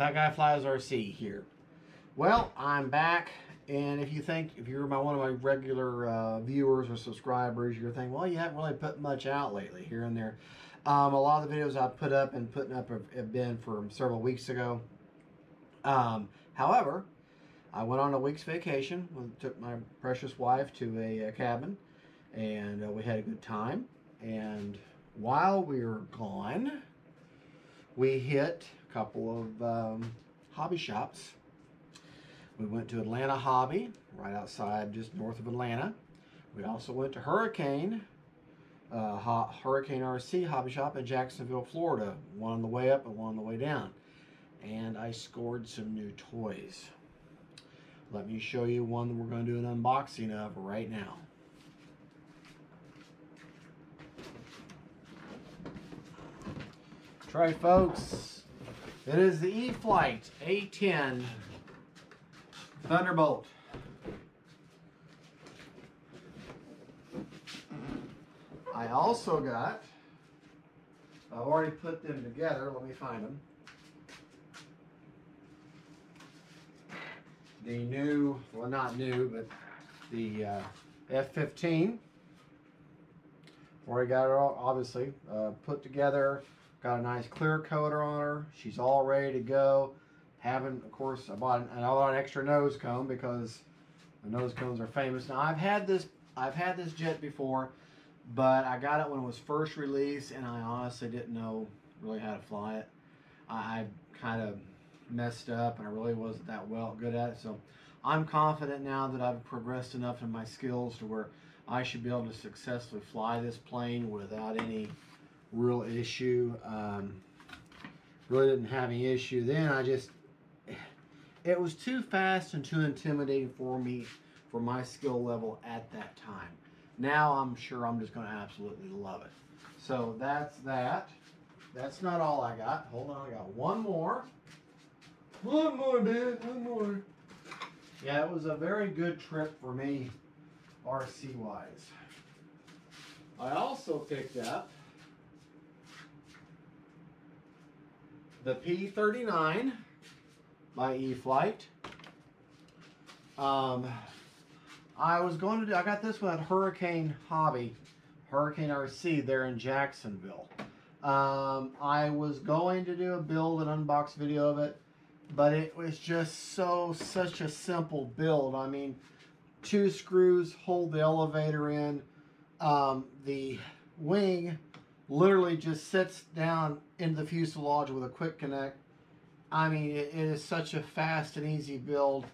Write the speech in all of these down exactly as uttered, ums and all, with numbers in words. That Guy Flies R C here. Well, I'm back, and if you think, if you're my one of my regular uh, viewers or subscribers, you're thinking, well, you haven't really put much out lately, here and there. Um, a lot of the videos I've put up and putting up have, have been from several weeks ago. Um, however, I went on a week's vacation, and took my precious wife to a, a cabin, and uh, we had a good time. And while we were gone, we hit a couple of um, hobby shops. We went to Atlanta Hobby, right outside, just north of Atlanta. We also went to Hurricane, uh, Ho Hurricane R C Hobby Shop in Jacksonville, Florida. One on the way up and one on the way down. And I scored some new toys. Let me show you one that we're going to do an unboxing of right now. That's right, folks. It is the E-flite A ten Thunderbolt. I also got, I've already put them together, let me find them, the new, well not new, but the uh, F fifteen. Already got it all, obviously, uh, put together, got a nice clear coater on her, she's all ready to go. Having, of course, I bought an, I bought an extra nose cone because the nose cones are famous. Now I've had this, I've had this jet before, but I got it when it was first released, and I honestly didn't know really how to fly it. I, I kind of messed up, and I really wasn't that well good at it. So I'm confident now that I've progressed enough in my skills to where I should be able to successfully fly this plane without any real issue. Um, really didn't have any issue then. I just It was too fast and too intimidating for me, for my skill level at that time. Now I'm sure I'm just going to absolutely love it. So that's that. That's not all I got. Hold on, I got one more. One more, man. One more. Yeah, it was a very good trip for me, R C-wise. I also picked up the P thirty-nine. By E-flite. Um, I was going to do, I got this one at Hurricane Hobby, Hurricane R C there in Jacksonville. Um, I was going to do a build, an unbox video of it, but it was just so, such a simple build. I mean, two screws hold the elevator in. Um, the wing literally just sits down into the fuselage with a quick connect. I mean, it is such a fast and easy build.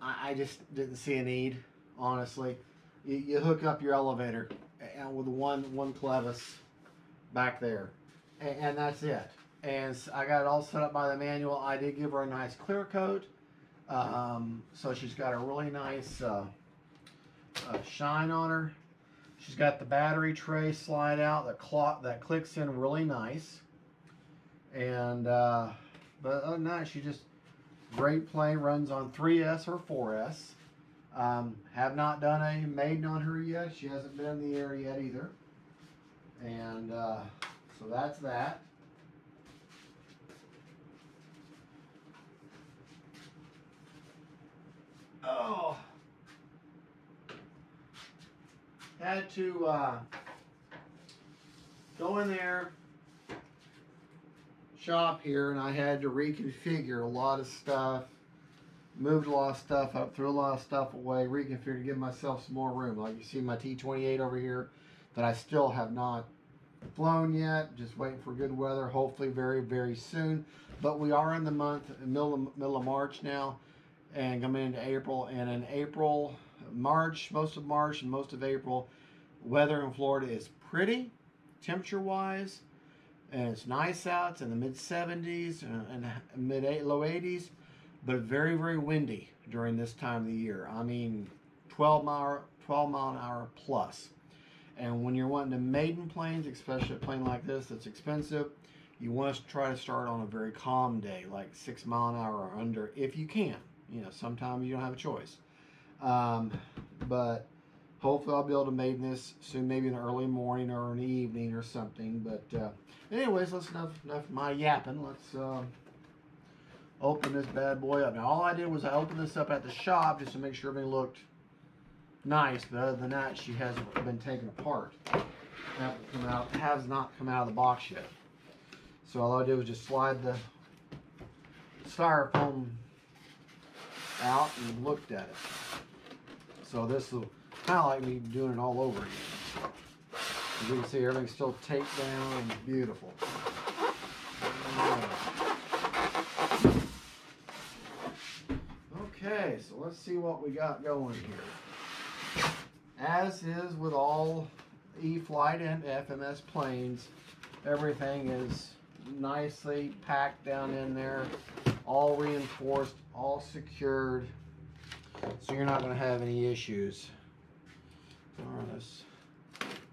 I just didn't see a need, honestly. You, you hook up your elevator and with one one clevis back there, and, and that's it. And I got it all set up by the manual. I did give her a nice clear coat, um, so she's got a really nice uh, uh, shine on her. She's got the battery tray slide out, the clock that clicks in really nice, and. Uh, But other than that, she just, great plane, runs on three S or four S. Um, have not done any maiden on her yet. She hasn't been in the air yet either. And uh, so that's that. Oh. Had to uh, go in there. Shop here, and I had to reconfigure a lot of stuff, moved a lot of stuff up, threw a lot of stuff away, reconfigured to give myself some more room. Like you see my T twenty-eight over here that I still have not flown yet, just waiting for good weather, hopefully very very soon. But we are in the month, middle of, middle of March now, and coming into April, and in April, March, most of March and most of April, weather in Florida is pretty temperature wise. And it's nice out. It's in the mid seventies and mid low eighties, but very very windy during this time of the year. I mean, twelve mile an hour plus. And when you're wanting to maiden planes, especially a plane like this that's expensive, you want to try to start on a very calm day, like six mile an hour or under, if you can. You know, sometimes you don't have a choice. Um, but hopefully I'll be able to maiden this soon, maybe in the early morning or in the evening or something. But uh, anyways, that's enough, enough of my yapping. Let's uh, open this bad boy up. Now, all I did was I opened this up at the shop just to make sure everything looked nice, but other than that, she hasn't been taken apart. Hasn't come out, has not come out of the box yet. So all I did was just slide the styrofoam out and looked at it. So this will kind of like me doing it all over again. As you can see, everything's still taped down and beautiful. Okay, so let's see what we got going here. As is with all E-flite and F M S planes, everything is nicely packed down in there, all reinforced, all secured, so you're not going to have any issues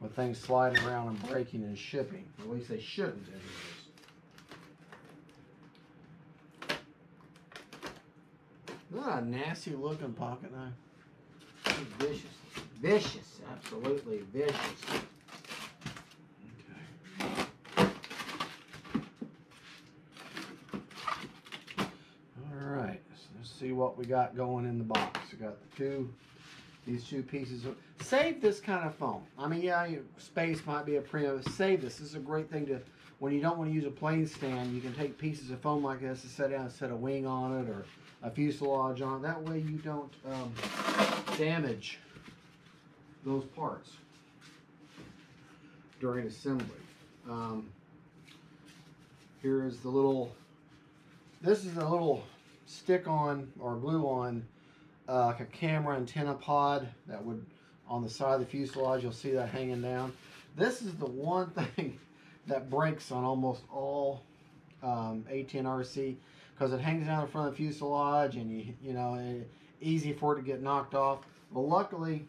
with things sliding around and breaking and shipping. At least they shouldn't anyways. Not a nasty looking pocket knife. It's vicious. Vicious. Absolutely vicious. Okay. Alright. So let's see what we got going in the box. We got the two, these two pieces. Of, save this kind of foam. I mean, yeah, your space might be a premium. Save this. This is a great thing to, when you don't want to use a plane stand, you can take pieces of foam like this and set down and set a wing on it or a fuselage on. That way you don't um, damage those parts during assembly. Um, here is the little, this is a little stick on or glue on uh, like a camera antenna pod that would, on the side of the fuselage, you'll see that hanging down. This is the one thing that breaks on almost all um, A ten R C. Because it hangs down in front of the fuselage, and you you know, it, easy for it to get knocked off. Well, luckily,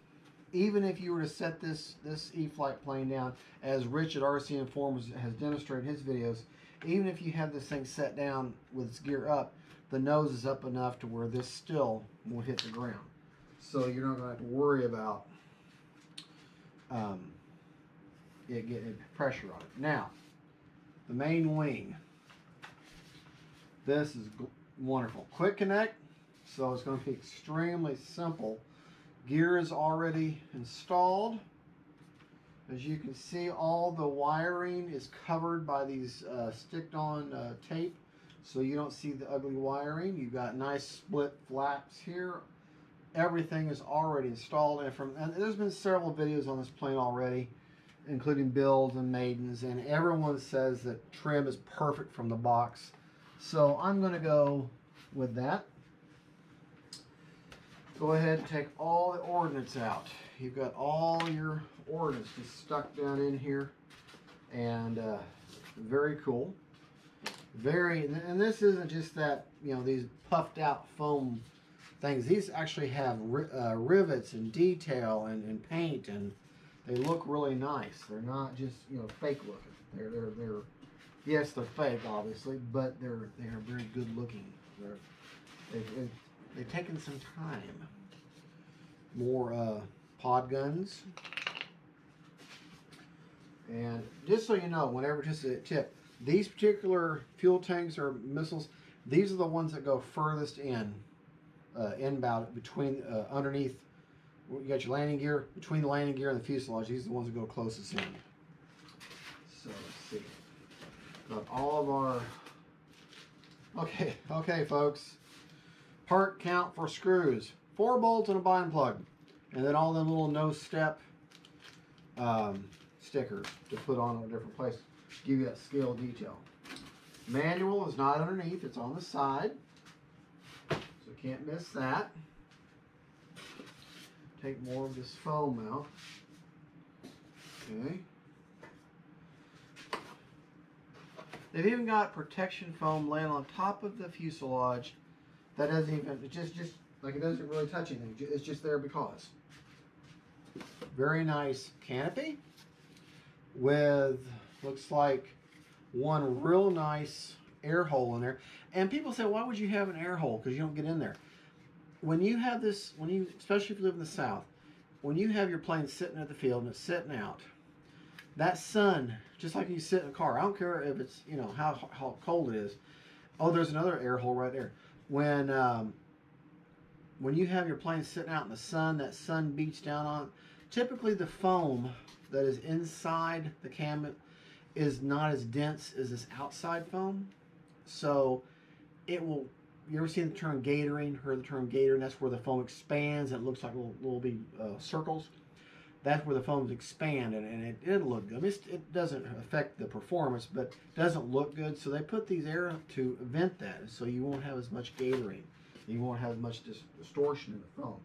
even if you were to set this this E-flite plane down, as Rich at R C Informer has demonstrated in his videos, even if you have this thing set down with its gear up, the nose is up enough to where this still will hit the ground. So you're not going to have to worry about um, it getting pressure on it. Now, the main wing. This is wonderful. Quick connect, so it's going to be extremely simple. Gear is already installed. As you can see, all the wiring is covered by these uh, sticked-on uh, tape, so you don't see the ugly wiring. You've got nice split flaps here. Everything is already installed, and from and there's been several videos on this plane already, including builds and maidens, and everyone says that trim is perfect from the box. So I'm going to go with that. Go ahead and take all the ordnance out. You've got all your ordnance just stuck down in here. And uh, very cool. Very, and this isn't just that, you know, these puffed out foam things. These actually have ri uh, rivets and detail and, and paint, and they look really nice. They're not just, you know, fake looking. They're, they're, they're, yes, they're fake, obviously, but they're they are very good looking. They're, they've, they've, they've taken some time. More uh, pod guns, and just so you know, whenever just a tip, these particular fuel tanks or missiles, these are the ones that go furthest in, uh, inbound between uh, underneath. You got your landing gear between the landing gear and the fuselage. These are the ones that go closest in. So let's see. Got all of our, okay, okay folks, part count for screws, four bolts and a bind plug, and then all the little no step um, stickers to put on a different place, give you that scale detail. Manual is not underneath, it's on the side, so can't miss that. Take more of this foam out, okay. They've even got protection foam laying on top of the fuselage that doesn't even, it just, just like it doesn't really touch anything. It's just there because. Very nice canopy with, looks like one real nice air hole in there. And people say, why would you have an air hole? Because you don't get in there. When you have this, when you, especially if you live in the South, when you have your plane sitting at the field and it's sitting out, that sun, just like you sit in a car, I don't care if it's, you know, how, how cold it is, Oh, there's another air hole right there. When um, when you have your plane sitting out in the sun, that sun beats down on it, typically the foam that is inside the cam is not as dense as this outside foam. So it will, you ever seen the term gatoring? Heard the term gatoring? That's where the foam expands. It looks like little, little big, uh, circles. That's where the foams expand, and, and it, it'll look good. I mean, it doesn't affect the performance, but doesn't look good. So they put these air to vent that, so you won't have as much gatoring. You won't have as much dis distortion in the foam.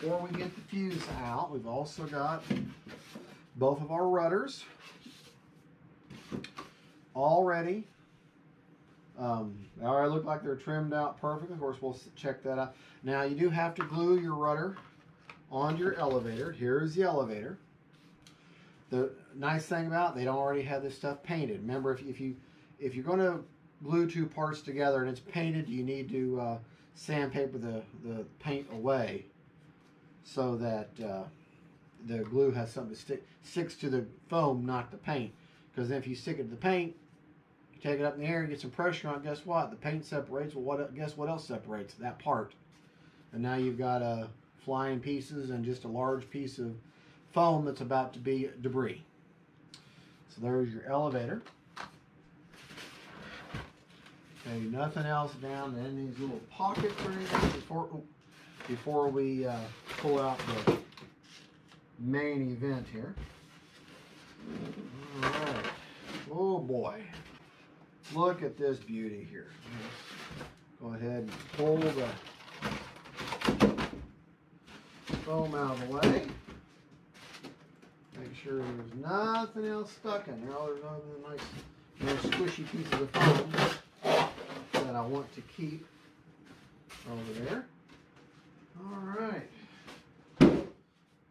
Before we get the fuse out, we've also got both of our rudders all ready. Um, they already look like they're trimmed out perfectly. Of course, we'll check that out. Now, you do have to glue your rudder on your elevator. Here is the elevator. The nice thing about it, they don't already have this stuff painted. Remember, if, if you if you're going to glue two parts together and it's painted, you need to uh, sandpaper the the paint away so that uh, the glue has something to stick sticks to the foam, not the paint. Because if you stick it to the paint, you take it up in the air and get some pressure on it. Guess what? The paint separates. Well, what? Guess what else separates? That part. And now you've got a flying pieces and just a large piece of foam that's about to be debris. So there's your elevator. Okay, nothing else down in these little pockets or anything before, before we uh, pull out the main event here. All right. Oh boy. Look at this beauty here. Go ahead and pull the foam out of the way. Make sure there's nothing else stuck in there. There's other nice, nice squishy pieces of foam that I want to keep over there. All right.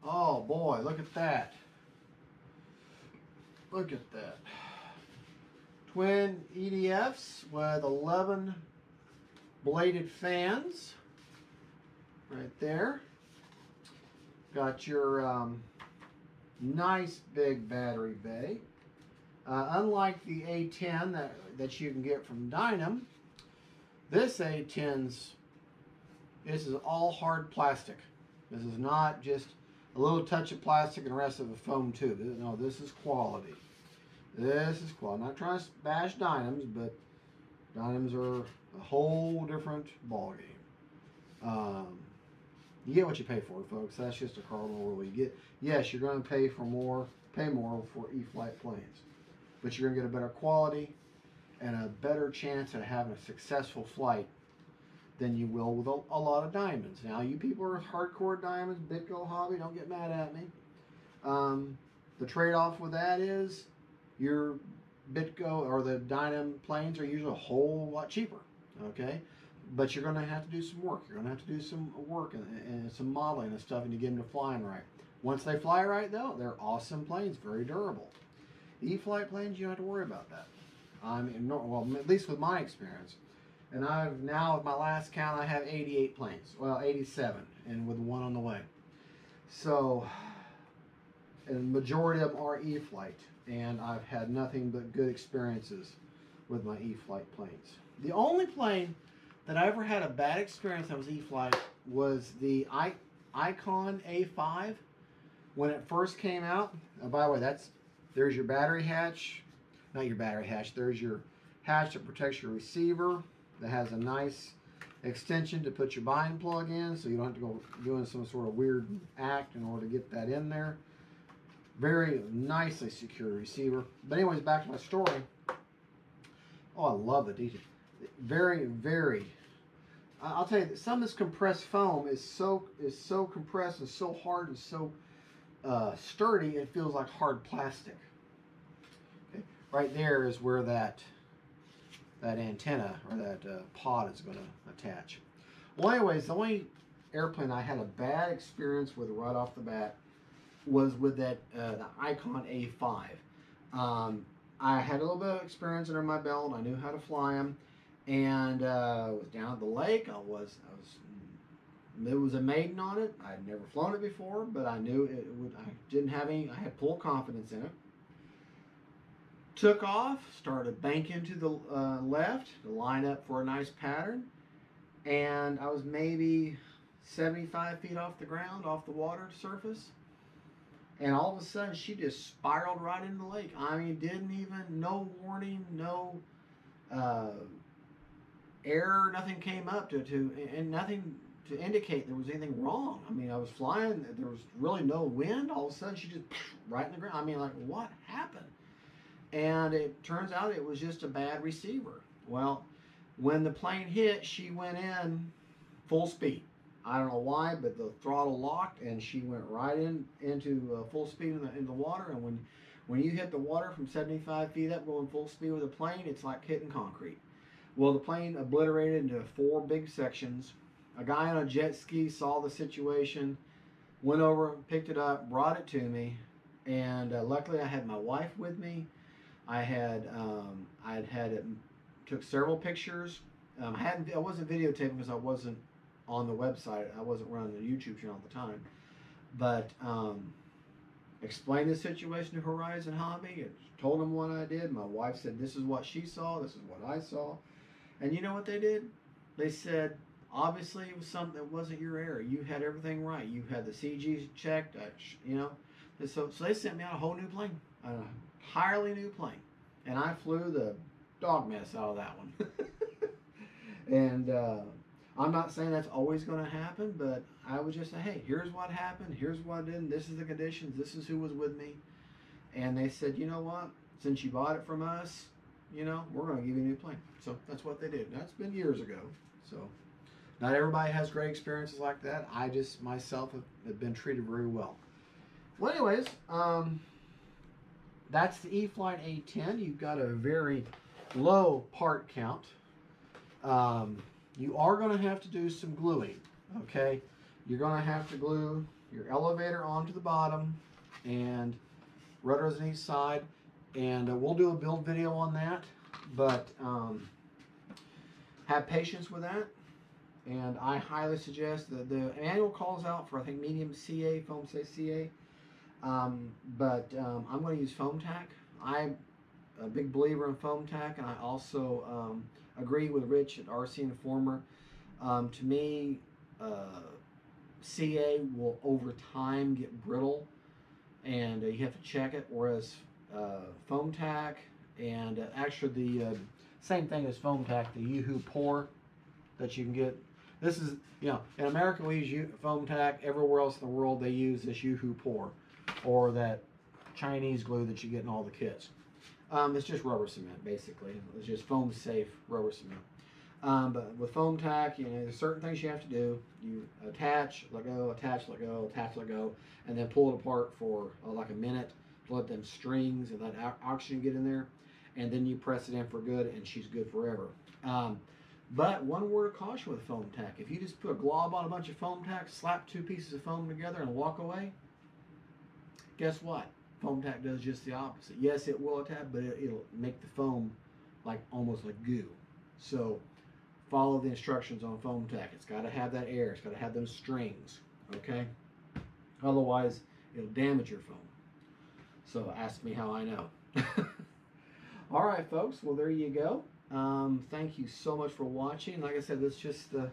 Oh boy, look at that. Look at that. Twin E D Fs with eleven bladed fans right there. Got your um, nice big battery bay. Uh, unlike the A ten that, that you can get from Dynam, this A ten's, this is all hard plastic. This is not just a little touch of plastic and the rest of a foam tube. No, this is quality. This is quality. I'm not trying to bash Dynams, but Dynams are a whole different ballgame. Um, You get what you pay for, folks. That's just a cardinal rule. You get, yes, you're going to pay for more, pay more for E-flite planes, but you're going to get a better quality and a better chance at having a successful flight than you will with a, a lot of Diamonds. Now, you people are hardcore Diamonds, Bitco hobby. Don't get mad at me. Um, the trade-off with that is your Bitco or the Dynam planes are usually a whole lot cheaper. Okay. But you're going to have to do some work. You're going to have to do some work and, and some modeling and stuff, and you get them to flying right. Once they fly right, though, they're awesome planes, very durable. E-flite planes, you don't have to worry about that. I'm in, well, at least with my experience. And I've now, with my last count, I have eighty-eight planes. Well, eighty-seven, and with one on the way. So, and the majority of them are E-flite, and I've had nothing but good experiences with my E-flite planes. The only plane that I ever had a bad experience on was E-flite was the I Icon A five when it first came out. Oh, by the way, that's there's your battery hatch, not your battery hatch. There's your hatch that protects your receiver. That has a nice extension to put your bind plug in, so you don't have to go doing some sort of weird act in order to get that in there. Very nicely secured receiver. But anyways, back to my story. Oh, I love the detail. Very, very. I'll tell you that some of this compressed foam is so is so compressed and so hard and so uh, sturdy, it feels like hard plastic. Okay. Right there is where that that antenna or that uh, pod is going to attach. Well, anyways, the only airplane I had a bad experience with right off the bat was with that uh, the Icon A five. Um, I had a little bit of experience under my belt. I knew how to fly them. And uh, I was down at the lake. I was, I was, there was a maiden on it. I had never flown it before, but I knew it would, I didn't have any, I had full confidence in it. Took off, started banking to the uh, left to line up for a nice pattern, and I was maybe seventy-five feet off the ground, off the water surface, and all of a sudden she just spiraled right into the lake. I mean, didn't even, no warning, no uh, air, nothing came up to, to and nothing to indicate there was anything wrong. I mean, I was flying, there was really no wind, all of a sudden she just right in the ground. I mean, like, what happened? And it turns out it was just a bad receiver. Well, when the plane hit, she went in full speed. I don't know why, but the throttle locked and she went right in into uh, full speed in the, in the water. And when when you hit the water from seventy-five feet up going full speed with a plane, it's like hitting concrete. Well, the plane obliterated into four big sections. A guy on a jet ski saw the situation, went over, picked it up, brought it to me, and uh, luckily I had my wife with me. I had um, I had had it, took several pictures. Um, I hadn't I wasn't videotaping because I wasn't on the website. I wasn't running the YouTube channel at the time. But um, explained the situation to Horizon Hobby and told them what I did. My wife said, "This is what she saw. This is what I saw." And you know what they did? They said, "Obviously, it was something that wasn't your error. You had everything right. You had the C Gs checked. I, you know." And so so they sent me out a whole new plane. I don't know. Entirely new plane, and I flew the dog mess out of that one. And uh, I'm not saying that's always going to happen, but I would just say, hey, here's what happened, here's what I did, this is the conditions, this is who was with me. And they said, you know what, since you bought it from us, you know, we're going to give you a new plane. So that's what they did. That's been years ago, so not everybody has great experiences like that. I just myself have been treated very well. Well, anyways, um that's the E-flite A ten. You've got a very low part count. Um, you are going to have to do some gluing, okay? You're going to have to glue your elevator onto the bottom and rudders on each side. And uh, we'll do a build video on that, but um, have patience with that. And I highly suggest that the manual calls out for, I think, medium C A, foam say C A. Um, but um, I'm going to use foam tack. I'm a big believer in foam tack, and I also um, agree with Rich at R C Informer. Um, to me, uh, C A will over time get brittle, and uh, you have to check it, whereas uh, foam tack, and uh, actually the uh, same thing as foam tack, the Yoo-hoo pour that you can get. This is, you know, in America we use foam tack. Everywhere else in the world they use this Yoo-hoo pour, or that Chinese glue that you get in all the kits. Um, it's just rubber cement, basically. It's just foam safe rubber cement. Um, but with foam tack, you know, there's certain things you have to do. You attach, let go, attach, let go, attach, let go, and then pull it apart for uh, like a minute to let them strings and let oxygen get in there, and then you press it in for good, and she's good forever. Um, But one word of caution with foam tack. If you just put a glob on a bunch of foam tack, slap two pieces of foam together and walk away, guess what? Foam tack does just the opposite. Yes, it will attach, but it, it'll make the foam like almost like goo. So follow the instructions on foam tack. It's got to have that air. It's got to have those strings, okay? Otherwise, it'll damage your foam. So ask me how I know. All right, folks. Well, there you go. Um, thank you so much for watching. Like I said, this is just a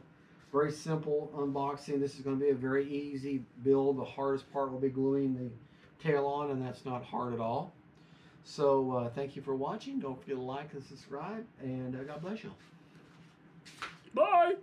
very simple unboxing. This is going to be a very easy build. The hardest part will be gluing the tail on, and that's not hard at all. So uh, thank you for watching. Don't forget to like and subscribe, and uh, God bless you. Bye.